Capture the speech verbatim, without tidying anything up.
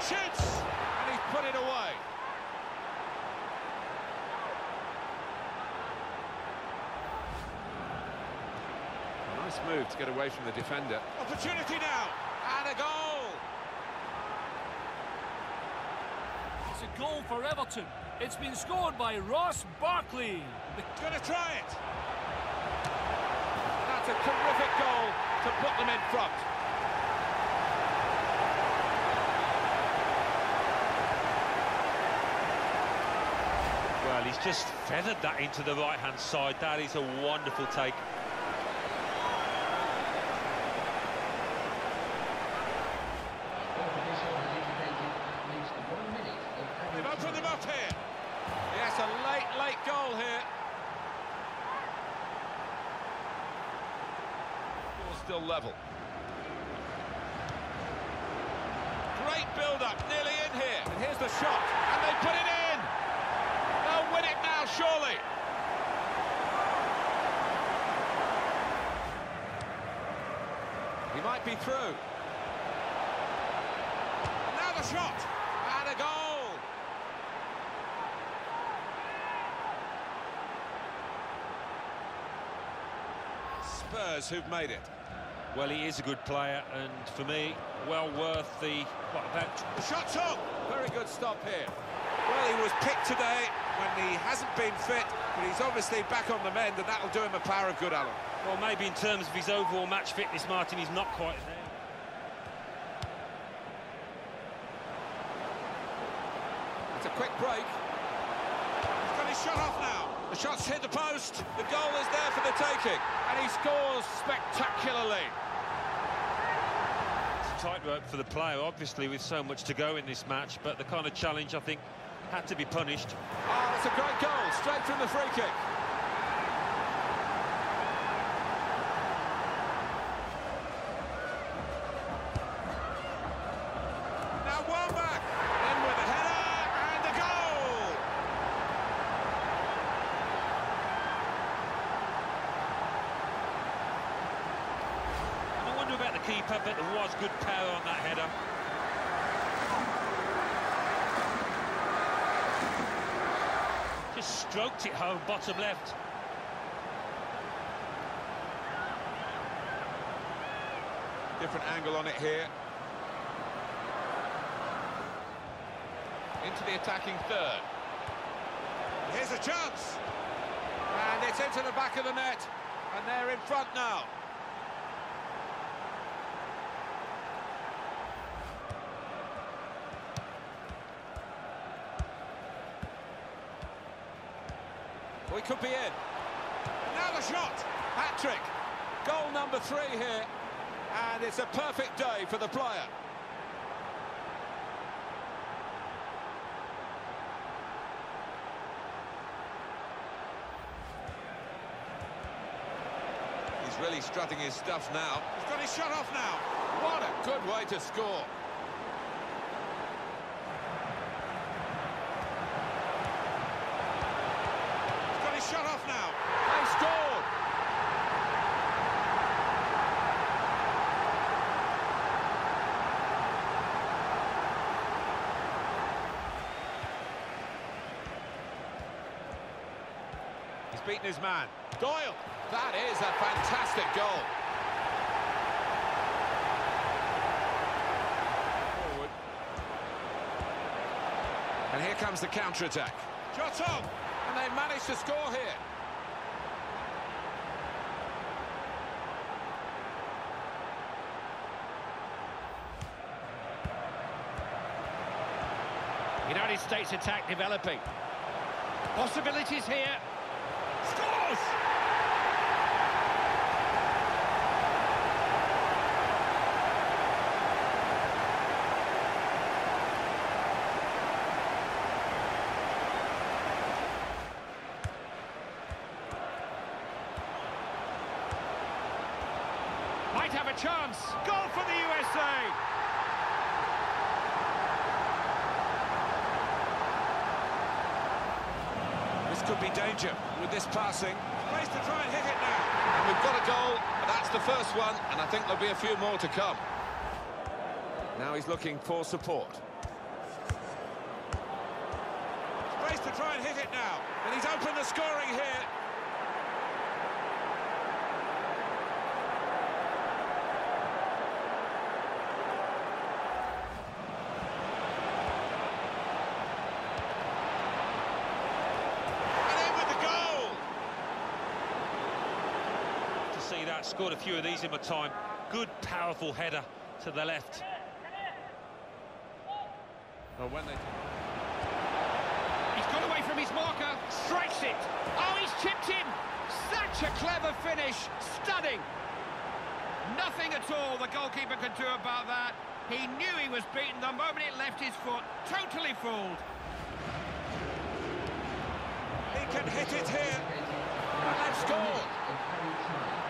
chance, and he's put it away. Nice move to get away from the defender. Opportunity now, and a goal. It's a goal for Everton. It's been scored by Ross Barkley. Going to try it. That's a terrific goal to put them in front. Well, he's just feathered that into the right-hand side. That is a wonderful take. They've opened them up here. Yes, a late, late goal here. Still level. Great build-up, nearly in here. And here's the shot, and they put it in. They'll win it now, surely. He might be through. And now the shot, and a goal. Spurs who've made it. Well, he is a good player, and for me, well worth the... What, about... The shot's on! Very good stop here. Well, he was picked today when he hasn't been fit, but he's obviously back on the mend, and that'll do him a power of good, Alan. Well, maybe in terms of his overall match fitness, Martin, he's not quite there. It's a quick break. He's got his shot off now. The shot's hit the post, the goal is there for the taking, and he scores spectacularly. It's a tightrope for the player, obviously, with so much to go in this match, but the kind of challenge, I think, had to be punished. Oh, that's a great goal, straight from the free kick. About the keeper, but there was good power on that header. Just stroked it home, bottom left. Different angle on it here. Into the attacking third. Here's a chance, and it's into the back of the net, and they're in front now. We could be in. Now the shot. Hat-trick. Goal number three here. And it's a perfect day for the player. He's really strutting his stuff now. He's got his shot off now. What a good way to score. Shut off now. They've scored. He's beaten his man. Doyle. That is a fantastic goal. Forward. And here comes the counter-attack. Shot up. And they managed to score here. United States attack developing. Possibilities here. Scores! Might have a chance. Goal for the U S A. This could be danger with this passing. Place to try and hit it now. And we've got a goal. That's the first one, and I think there'll be a few more to come. Now he's looking for support. to try and hit it now, and he's opened the scoring here. See that, scored a few of these in my time. Good, powerful header to the left. Oh, when they... He's got away from his marker, strikes it. Oh, he's chipped him. Such a clever finish, stunning. Nothing at all the goalkeeper could do about that. He knew he was beaten the moment it left his foot, totally fooled. He can hit it here and score.